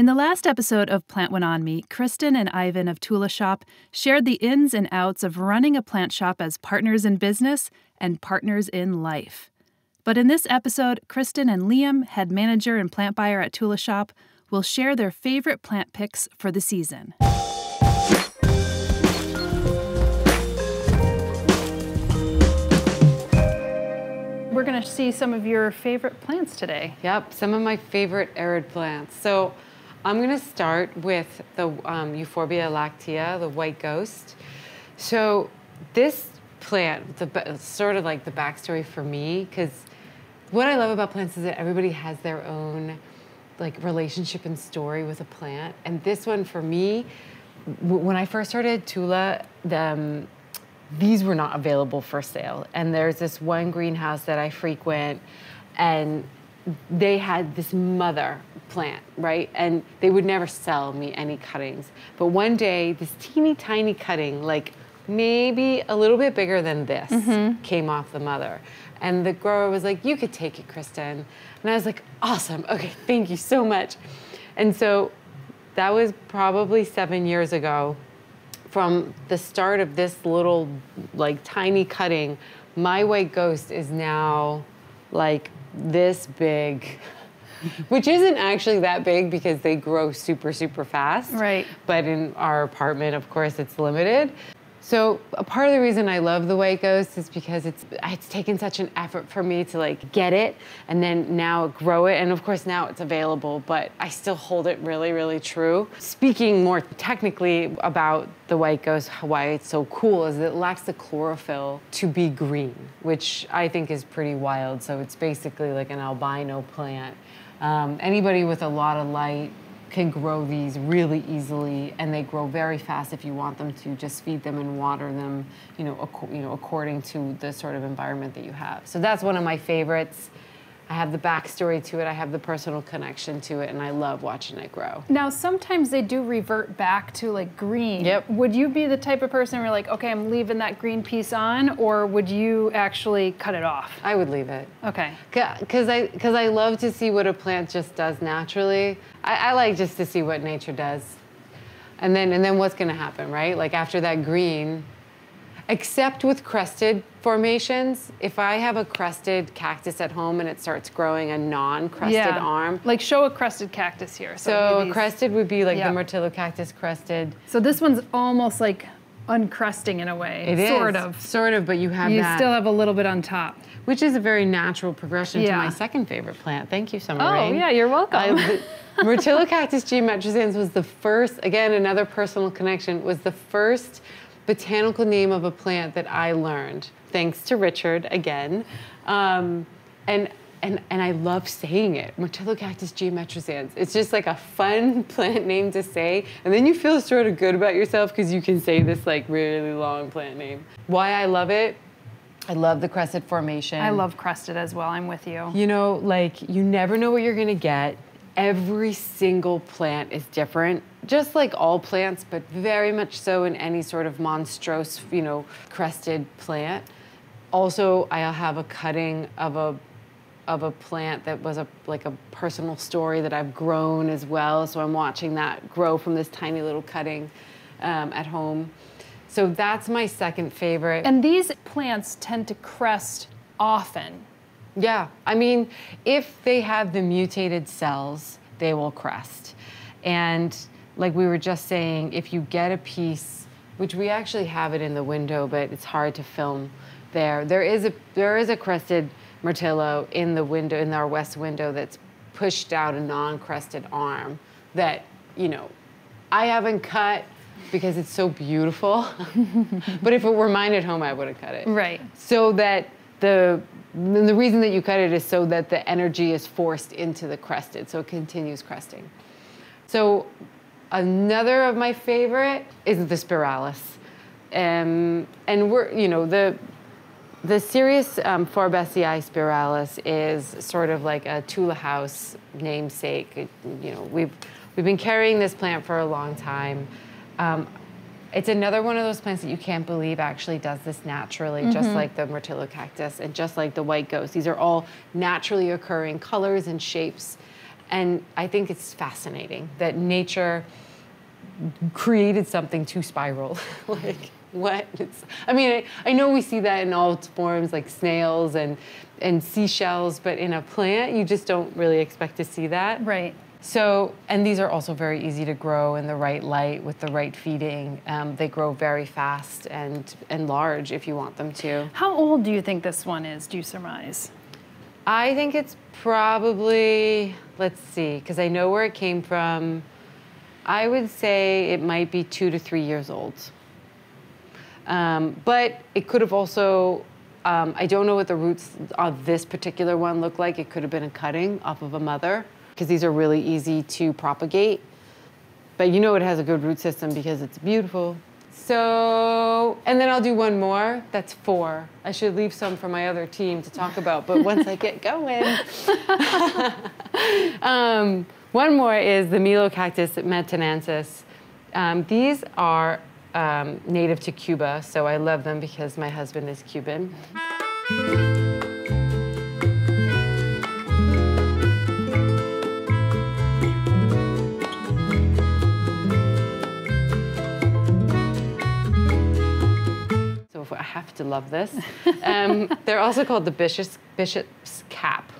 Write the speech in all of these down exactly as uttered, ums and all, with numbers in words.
In the last episode of Plant One On Me, Christan and Ivan of Tula Shop shared the ins and outs of running a plant shop as partners in business and partners in life. But in this episode, Christan and Liam, head manager and plant buyer at Tula Shop, will share their favorite plant picks for the season. We're going to see some of your favorite plants today. Yep, some of my favorite arid plants. So I'm going to start with the um, Euphorbia lactea, the white ghost. So this plant, the sort of like the backstory for me, because what I love about plants is that everybody has their own like relationship and story with a plant. And this one for me, when I first started Tula, the, um, these were not available for sale. And there's this one greenhouse that I frequent, and they had this mother plant, right? And they would never sell me any cuttings. But one day, this teeny tiny cutting, like maybe a little bit bigger than this, mm-hmm. came off the mother. And the grower was like, "You could take it, Kristen." And I was like, "Awesome, okay, thank you so much." And so that was probably seven years ago. From the start of this little, like, tiny cutting, my white ghost is now, like, this big, which isn't actually that big because they grow super, super fast. Right. But in our apartment, of course, it's limited. So a part of the reason I love the white ghost is because it's it's taken such an effort for me to like get it and then now grow it. And of course now it's available, but I still hold it really, really true. Speaking more technically about the white ghost, why it's so cool is that it lacks the chlorophyll to be green, which I think is pretty wild. So it's basically like an albino plant. Um, anybody with a lot of light can grow these really easily, and they grow very fast if you want them to. Just feed them and water them, you know, ac you know, according to the sort of environment that you have. So that's one of my favorites. I have the backstory to it, I have the personal connection to it, and I love watching it grow. Now, sometimes they do revert back to like green. Yep. Would you be the type of person where you're like, okay, I'm leaving that green piece on, or would you actually cut it off? I would leave it. Okay. Because I, because I love to see what a plant just does naturally. I, I like just to see what nature does. And then, and then what's gonna happen, right? Like after that green, except with crested formations. If I have a crested cactus at home and it starts growing a non-crested yeah. arm. Like show a crested cactus here. So, so a crested would be like yeah. the Myrtillocactus crested. So this one's almost like uncresting in a way. It sort is. of. Sort of, but you have you that. You still have a little bit on top. Which is a very natural progression yeah. to my second favorite plant. Thank you, Summer Rayne. Oh, yeah, you're welcome. I, Myrtillocactus geometrizans was the first, again, another personal connection, was the first botanical name of a plant that I learned, thanks to Richard again. Um, and, and, and I love saying it, Myrtillocactus geometrizans. It's just like a fun plant name to say. And then you feel sort of good about yourself because you can say this like really long plant name. Why I love it, I love the crested formation. I love crested as well, I'm with you. You know, like you never know what you're gonna get. Every single plant is different, just like all plants, but very much so in any sort of monstrose, you know, crested plant. Also, I'll have a cutting of a of a plant that was a like a personal story that I've grown as well, so I'm watching that grow from this tiny little cutting um, at home. So that's my second favorite. And these plants tend to crest often. Yeah, I mean, if they have the mutated cells, they will crest. And like we were just saying, if you get a piece, which we actually have it in the window, but it's hard to film there. There is a there is a crested myrtillo in the window, in our west window, that's pushed out a non-crested arm that, you know, I haven't cut because it's so beautiful. But if it were mine at home, I would have cut it. Right. So that the And the reason that you cut it is so that the energy is forced into the crested, so it continues cresting. So another of my favorite is the spiralis. Um, and we're, you know, the, the Cereus um, Forbesii spiralis is sort of like a Tula House namesake. It, you know, we've, we've been carrying this plant for a long time. Um, It's another one of those plants that you can't believe actually does this naturally, mm-hmm. just like the Myrtillocactus and just like the white ghost. These are all naturally occurring colors and shapes. And I think it's fascinating that nature created something to spiral. Like, what? It's, I mean, I, I know we see that in all its forms, like snails and, and seashells, but in a plant, you just don't really expect to see that. Right. So, and these are also very easy to grow in the right light with the right feeding. Um, they grow very fast and, and large if you want them to. How old do you think this one is, do you surmise? I think it's probably, let's see, because I know where it came from. I would say it might be two to three years old. Um, but it could have also, um, I don't know what the roots of this particular one look like. It could have been a cutting off of a mother, because these are really easy to propagate. But you know it has a good root system because it's beautiful. So, and then I'll do one more. That's four. I should leave some for my other team to talk about, but once I get going. um, one more is the Melocactus metaensis. Um, these are um, native to Cuba, so I love them because my husband is Cuban. I have to love this. Um, they're also called the bishop's, bishop's cap.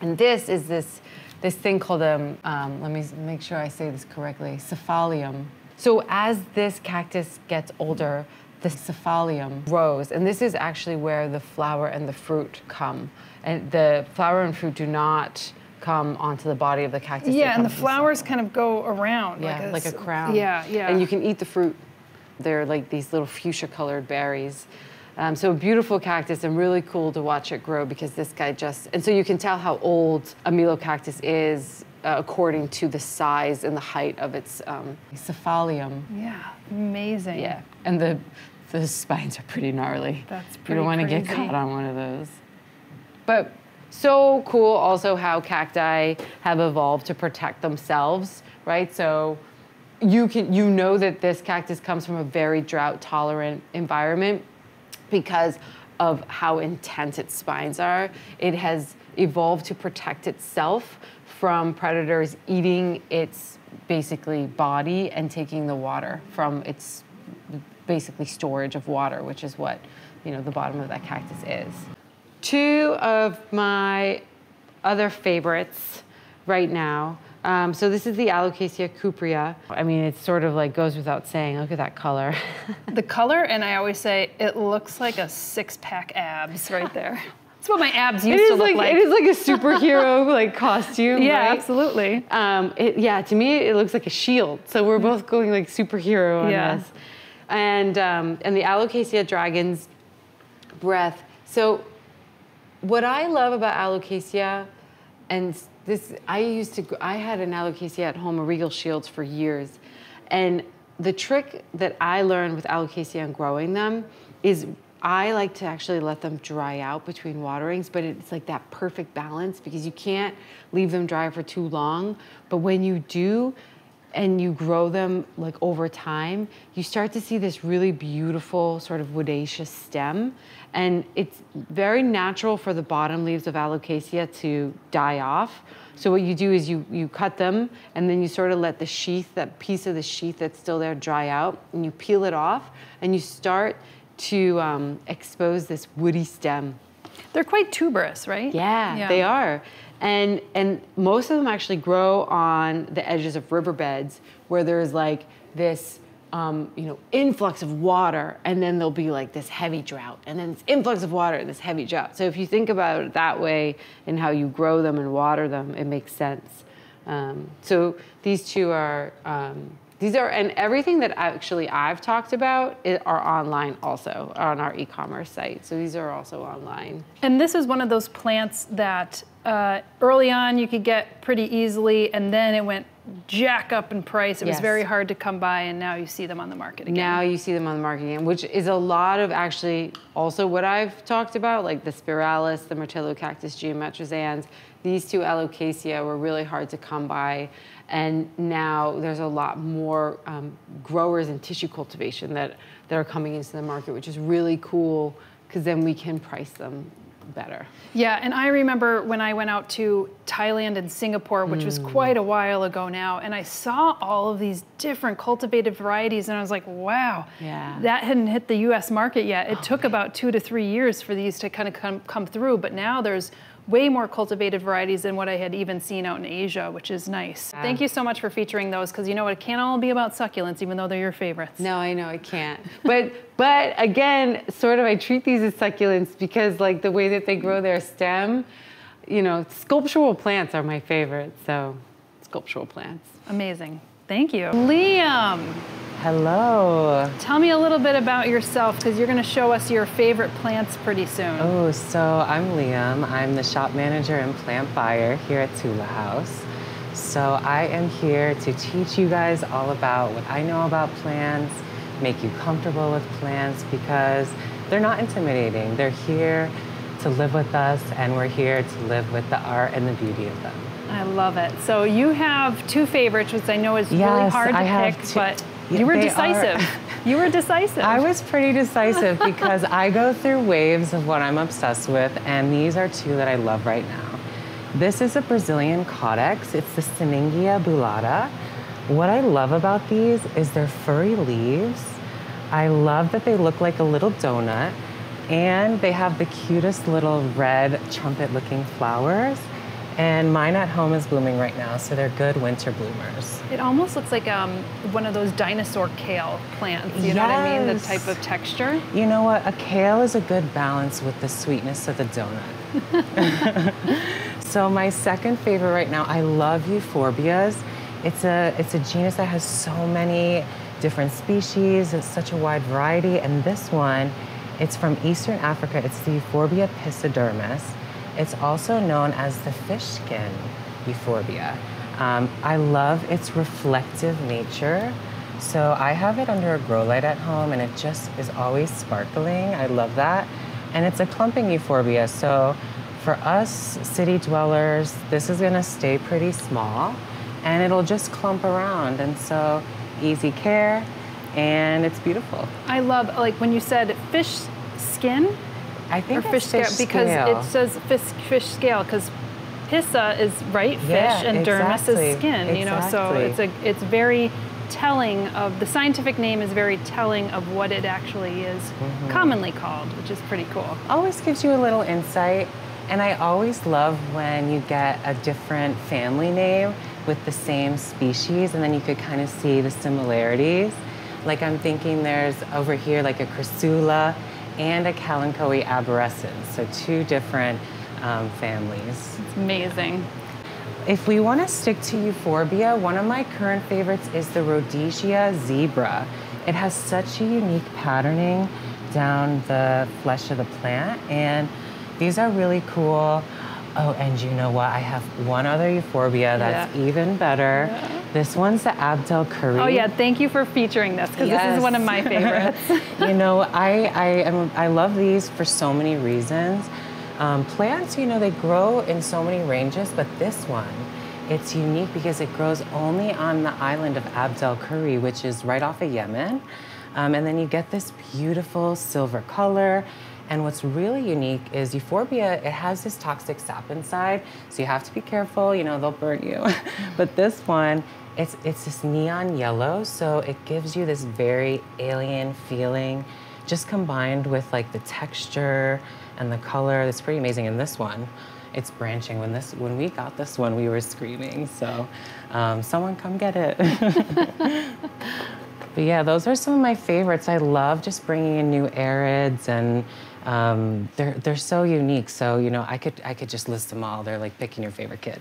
And this is this, this thing called, um, um, let me make sure I say this correctly, cephalium. So as this cactus gets older, the cephalium grows. And this is actually where the flower and the fruit come. And the flower and fruit do not come onto the body of the cactus. Yeah, and the flowers the kind of go around. Yeah, like a, like a crown. Yeah, yeah. And you can eat the fruit. They're like these little fuchsia-colored berries. Um, so a beautiful cactus and really cool to watch it grow because this guy just... And so you can tell how old a Melocactus is uh, according to the size and the height of its um, cephalium. Yeah, amazing. Yeah, and the, the spines are pretty gnarly. That's pretty You don't want to get caught on one of those. But so cool also how cacti have evolved to protect themselves, right? So... You can, you know that this cactus comes from a very drought-tolerant environment because of how intense its spines are. It has evolved to protect itself from predators eating its, basically, body and taking the water from its, basically, storage of water, which is what, you know, the bottom of that cactus is. Two of my other favorites right now. Um, so this is the Alocasia cuprea. I mean, it's sort of like goes without saying. Look at that color. The color, and I always say, it looks like a six-pack abs right there. That's what my abs used to look like, like. It is like a superhero like costume, yeah, right? Absolutely. Um, it, yeah, to me, it looks like a shield. So we're both going like superhero on yeah. this. And, um, and the Alocasia dragon's breath. So what I love about Alocasia and This, I used to, I had an Alocasia at home, a regal shields for years. And the trick that I learned with Alocasia and growing them is I like to actually let them dry out between waterings, but it's like that perfect balance because you can't leave them dry for too long. But when you do, and you grow them like over time, you start to see this really beautiful sort of woodiaceous stem. And it's very natural for the bottom leaves of Alocasia to die off. So what you do is you, you cut them and then you sort of let the sheath, that piece of the sheath that's still there dry out and you peel it off and you start to um, expose this woody stem. They're quite tuberous, right? Yeah, yeah. They are. And, and most of them actually grow on the edges of riverbeds where there's like this um, you know, influx of water and then there'll be like this heavy drought and then this influx of water and this heavy drought. So if you think about it that way and how you grow them and water them, it makes sense. Um, so these two are, um, these are, and everything that actually I've talked about are online also on our e-commerce site. So these are also online. And this is one of those plants that Uh, early on, you could get pretty easily, and then it went jack up in price. It yes. was very hard to come by, and now you see them on the market again. Now you see them on the market again, which is a lot of actually also what I've talked about, like the spiralis, the Myrtillocactus geometrizans. These two Alocasia were really hard to come by, and now there's a lot more um, growers and tissue cultivation that, that are coming into the market, which is really cool, because then we can price them better. Yeah, and I remember when I went out to Thailand and Singapore, which mm. was quite a while ago now, and I saw all of these different cultivated varieties, and I was like, wow, yeah. that hadn't hit the U S market yet. It oh, took man. about two to three years for these to kind of come, come through, but now there's way more cultivated varieties than what I had even seen out in Asia, which is nice. Yeah. Thank you so much for featuring those, because you know what, it can't all be about succulents, even though they're your favorites. No, I know it can't. But but again, sort of I treat these as succulents because like the way that they grow their stem, you know, sculptural plants are my favorite, so sculptural plants. Amazing, thank you. Liam. Hello. Tell me a little bit about yourself, because you're going to show us your favorite plants pretty soon. Oh, so I'm Liam. I'm the shop manager and plant buyer here at Tula House. So I am here to teach you guys all about what I know about plants, make you comfortable with plants, because they're not intimidating. They're here to live with us, and we're here to live with the art and the beauty of them. I love it. So you have two favorites, which I know is yes, really hard to I pick, have but... You were they decisive. Are, you were decisive. I was pretty decisive because I go through waves of what I'm obsessed with, and these are two that I love right now. This is a Brazilian caudex. It's the Sinningia bulatta. What I love about these is their furry leaves. I love that they look like a little donut, and they have the cutest little red trumpet-looking flowers. And mine at home is blooming right now, so they're good winter bloomers. It almost looks like um, one of those dinosaur kale plants, you yes. know what I mean? The type of texture. You know what, a kale is a good balance with the sweetness of the donut. So my second favorite right now, I love euphorbias. It's a, it's a genus that has so many different species. It's such a wide variety. And this one, it's from Eastern Africa. It's the Euphorbia piscidermis. It's also known as the fish skin euphorbia. Um, I love its reflective nature. So I have it under a grow light at home, and it just is always sparkling. I love that. And it's a clumping euphorbia. So for us city dwellers, this is gonna stay pretty small, and it'll just clump around. And so easy care, and it's beautiful. I love, like when you said fish skin, I think or fish, fish scale, because scale. It says fish, fish scale, because pissa is right fish yeah, and exactly. dermis is skin, you exactly. know, so it's a it's very telling of, the scientific name is very telling of what it actually is mm-hmm. commonly called, which is pretty cool. Always gives you a little insight, and I always love when you get a different family name with the same species, and then you could kind of see the similarities. Like I'm thinking there's over here like a chrysula and a Kalanchoe arborescens, so two different um, families. It's amazing. If we want to stick to euphorbia, one of my current favorites is the Rhodesia zebra. It has such a unique patterning down the flesh of the plant, and these are really cool. Oh, and you know what? I have one other euphorbia that's yeah. even better. Yeah. This one's the abdelkuri. Oh yeah, thank you for featuring this, because yes. this is one of my favorites. You know, I, I, am, I love these for so many reasons. Um, plants, you know, they grow in so many ranges, but this one, it's unique because it grows only on the island of Abdelkuri, which is right off of Yemen. Um, and then you get this beautiful silver color. And what's really unique is euphorbia, it has this toxic sap inside, so you have to be careful, you know, they'll burn you. But this one, it's, it's this neon yellow, so it gives you this very alien feeling, just combined with like the texture and the color. That's pretty amazing in this one. It's branching. When this, when we got this one, we were screaming, so um, someone come get it. But yeah, those are some of my favorites. I love just bringing in new arids, and um, they're, they're so unique. So, you know, I could, I could just list them all. They're like picking your favorite kid.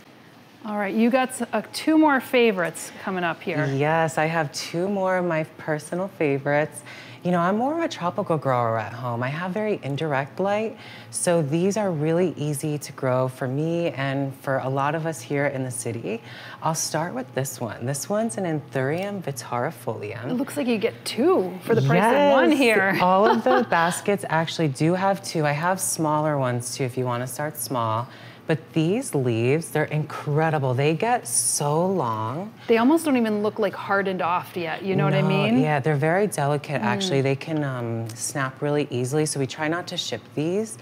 All right, you got uh, two more favorites coming up here. Yes, I have two more of my personal favorites. You know, I'm more of a tropical grower at home. I have very indirect light, so these are really easy to grow for me and for a lot of us here in the city. I'll start with this one. This one's an Anthurium vittarifolium. It looks like you get two for the price yes. of one here. All of the baskets actually do have two. I have smaller ones too if you want to start small. But these leaves, they're incredible. They get so long. They almost don't even look like hardened off yet, you know no, what I mean? Yeah, they're very delicate, actually. Mm. They can um, snap really easily, so we try not to ship these.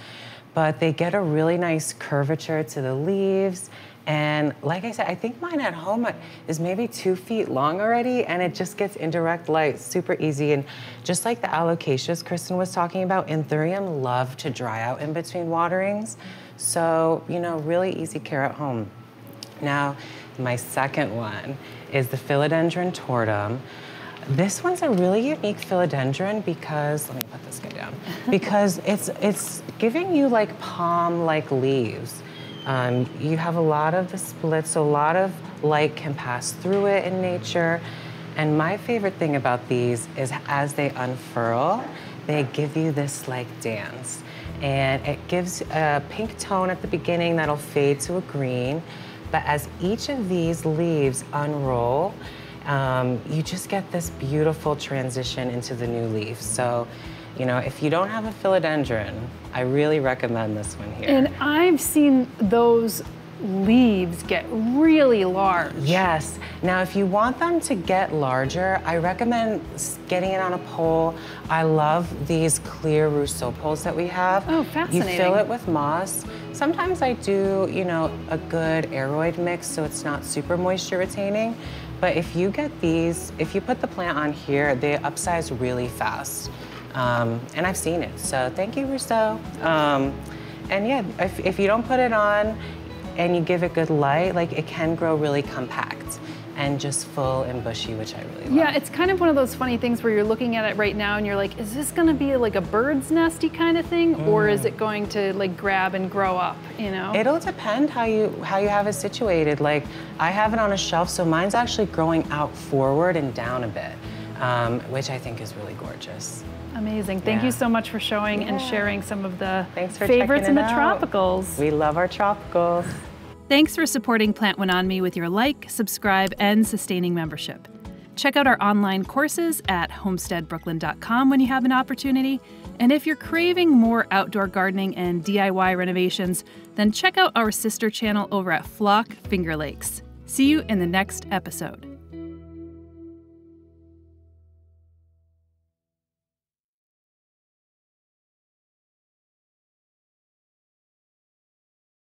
but they get a really nice curvature to the leaves. And like I said, I think mine at home is maybe two feet long already, and it just gets indirect light, super easy. And just like the alocasias Kristen was talking about, Anthurium love to dry out in between waterings. So, you know, really easy care at home. Now, my second one is the Philodendron tortum. This one's a really unique philodendron because, let me put this guy down, because it's, it's giving you like palm-like leaves. Um, you have a lot of the splits, so a lot of light can pass through it in nature. And my favorite thing about these is as they unfurl, they give you this like dance. And it gives a pink tone at the beginning that'll fade to a green. But as each of these leaves unroll, um, you just get this beautiful transition into the new leaf. So, you know, if you don't have a philodendron, I really recommend this one here. And I've seen those leaves get really large. Yes. Now, if you want them to get larger, I recommend getting it on a pole. I love these clear Rousseau poles that we have. Oh, fascinating. You fill it with moss. Sometimes I do, you know, a good aeroid mix so it's not super moisture retaining. But if you get these, if you put the plant on here, they upsize really fast. Um, and I've seen it, so thank you, Rousseau. Um, and yeah, if, if you don't put it on and you give it good light, like it can grow really compact and just full and bushy, which I really love. Yeah, it's kind of one of those funny things where you're looking at it right now and you're like, is this gonna be like a bird's nesty kind of thing? Mm. Or is it going to like grab and grow up, you know? It'll depend how you, how you have it situated. Like I have it on a shelf, so mine's actually growing out forward and down a bit, um, which I think is really gorgeous. Amazing. Thank yeah. you so much for showing yeah. and sharing some of the favorites in the out. tropicals. We love our tropicals. Thanks for supporting Plant One On Me with your like, subscribe, and sustaining membership. Check out our online courses at homestead brooklyn dot com when you have an opportunity. And if you're craving more outdoor gardening and D I Y renovations, then check out our sister channel over at Flock Finger Lakes. See you in the next episode.